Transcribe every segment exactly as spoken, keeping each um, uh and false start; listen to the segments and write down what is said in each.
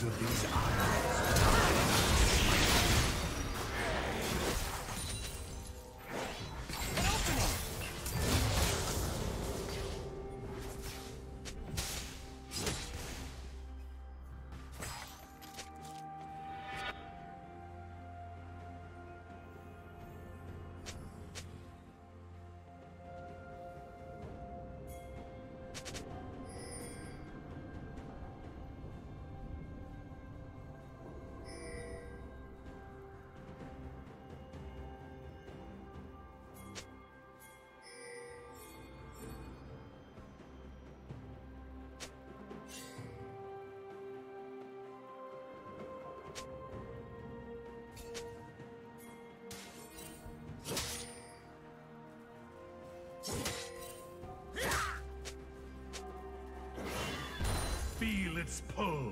Of these islands. Feel its pull.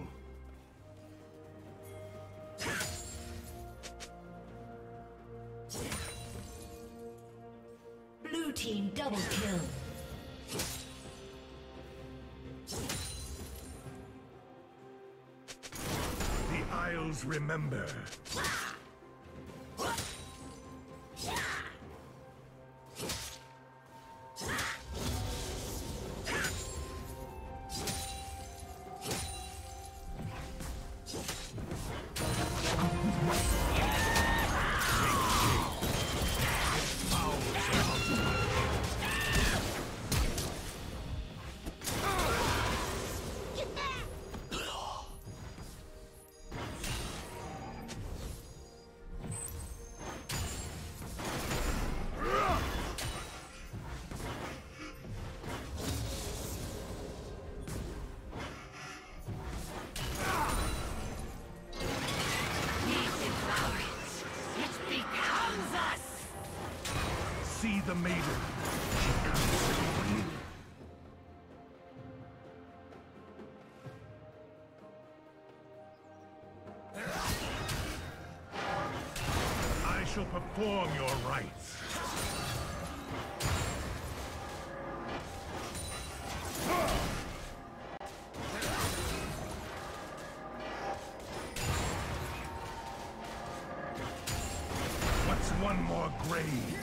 Blue team double kill. The Isles remember. The maiden. She comes to you. I shall perform your rites. What's one more grave?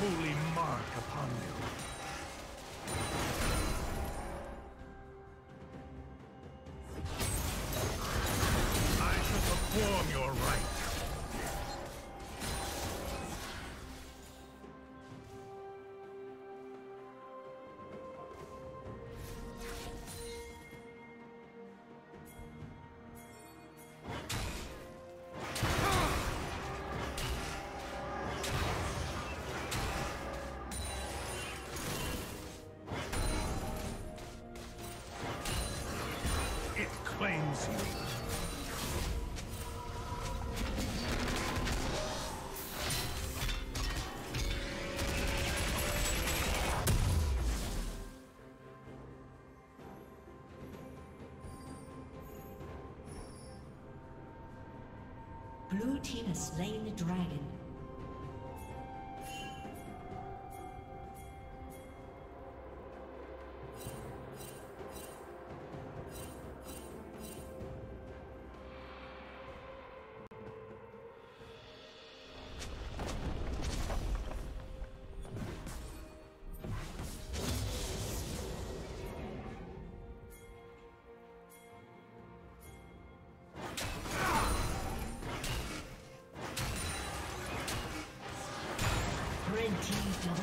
Holy mark upon you. Claims you. Blue team has slain the dragon. Double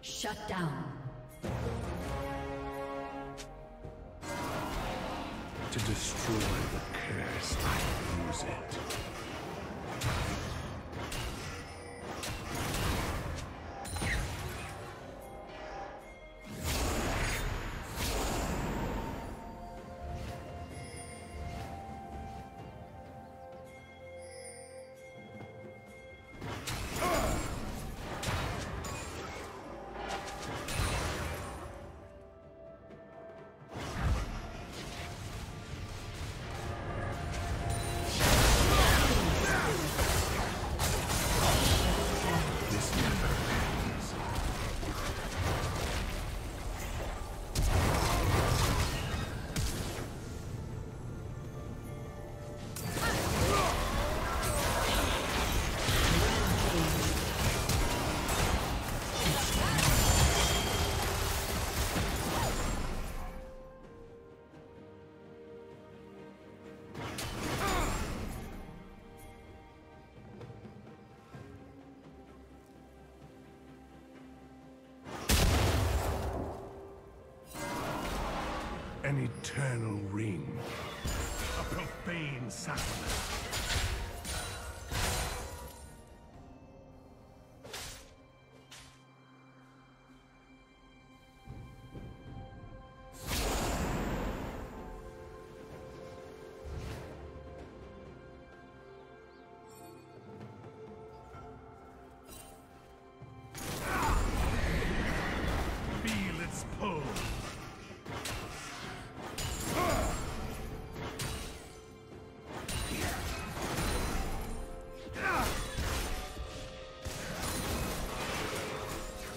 Shut down. To destroy the curse, I use it. An eternal ring. A profane sacrament.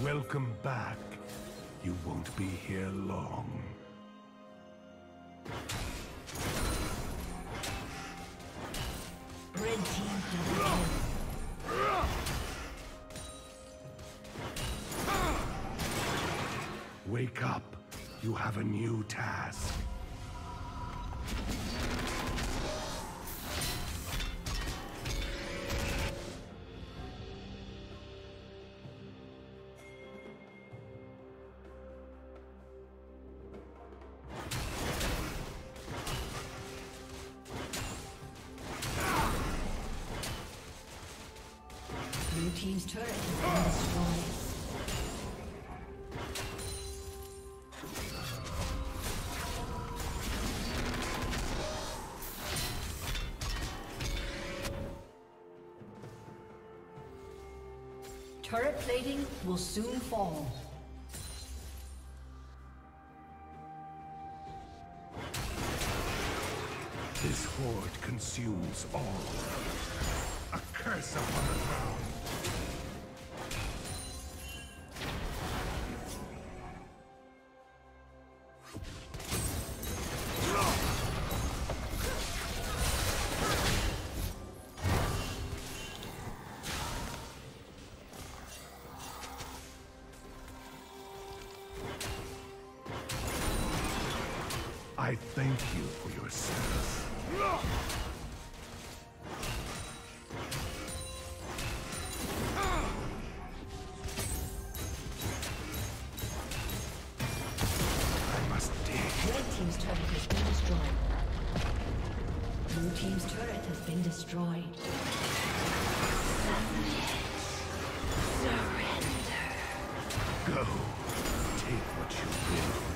Welcome back. You won't be here long. Red team. Wake up. You have a new task. team's turret has been destroyed. Turret plating will soon fall. This horde consumes all. A curse upon the ground. I thank you for your service. I must dig. Red team's turret has been destroyed. Blue team's turret has been destroyed. Surrender. Go. Take what you will.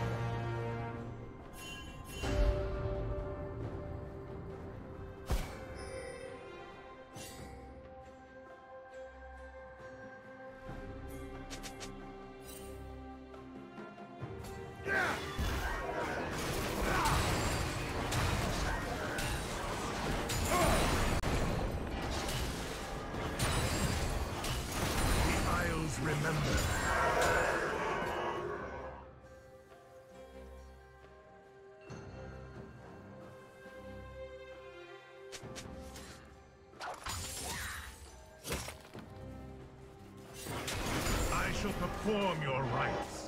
I shall perform your rites.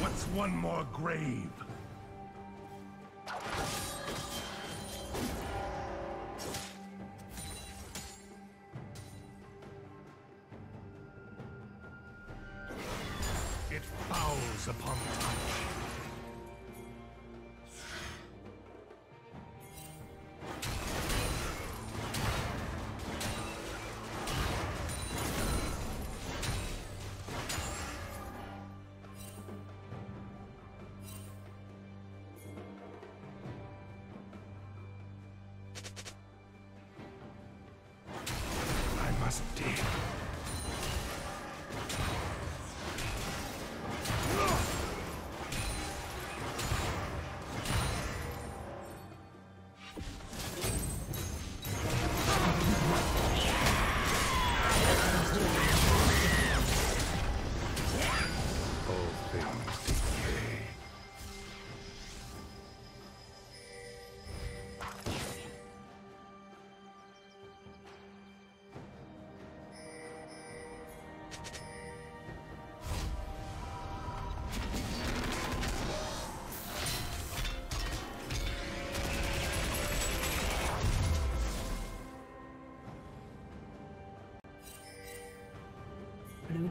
What's one more grave? It fouls upon touch. Blue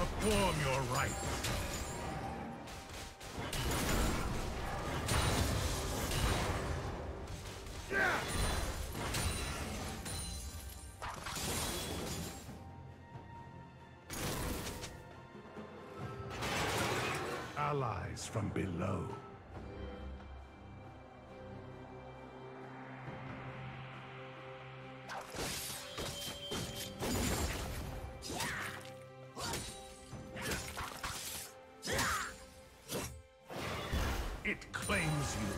Perform your rites. allies from below. It claims you.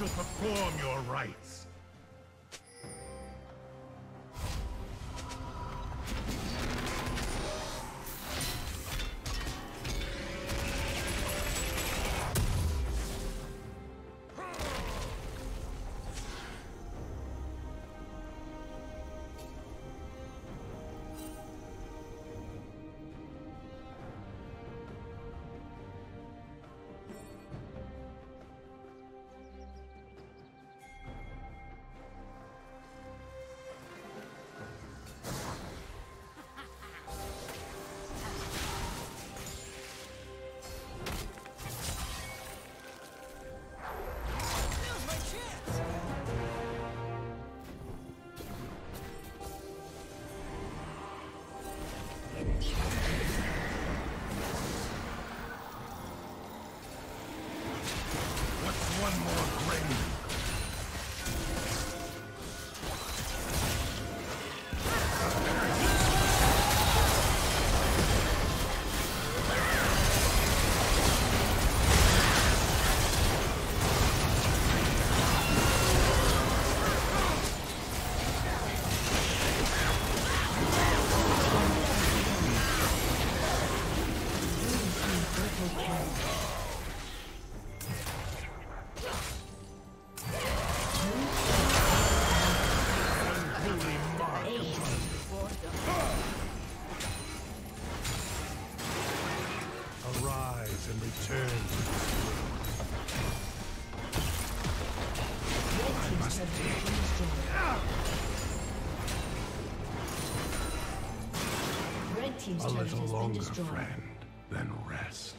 Perform your rites. A little longer, friend, than rest.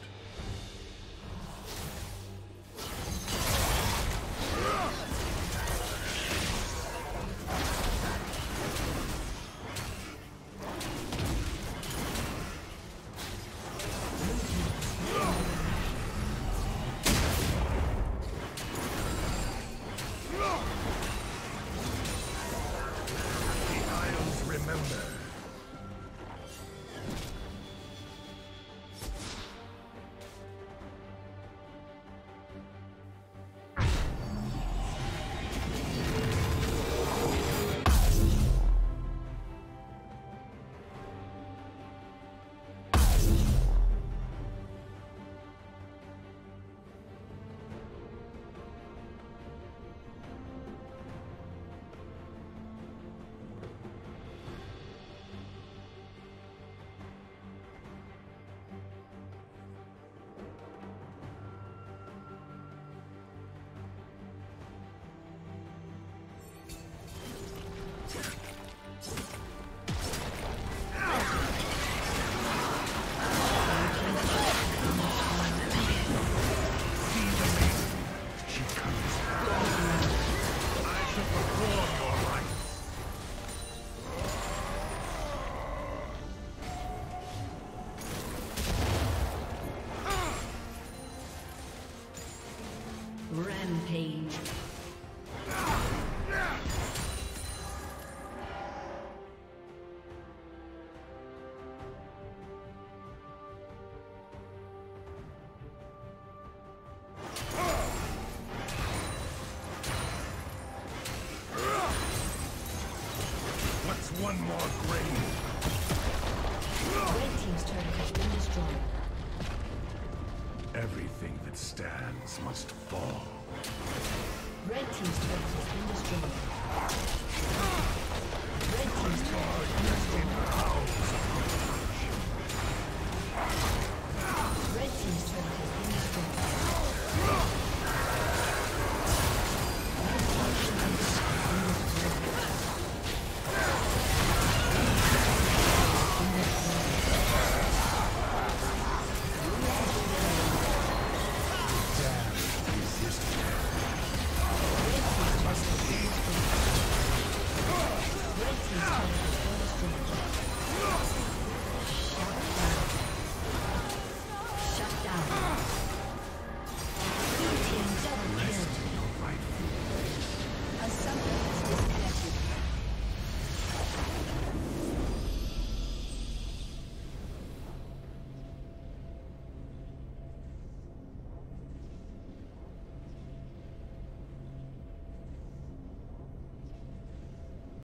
One more grave. Red team's turret has been destroyed. Everything that stands must fall. Red team's turret has been destroyed.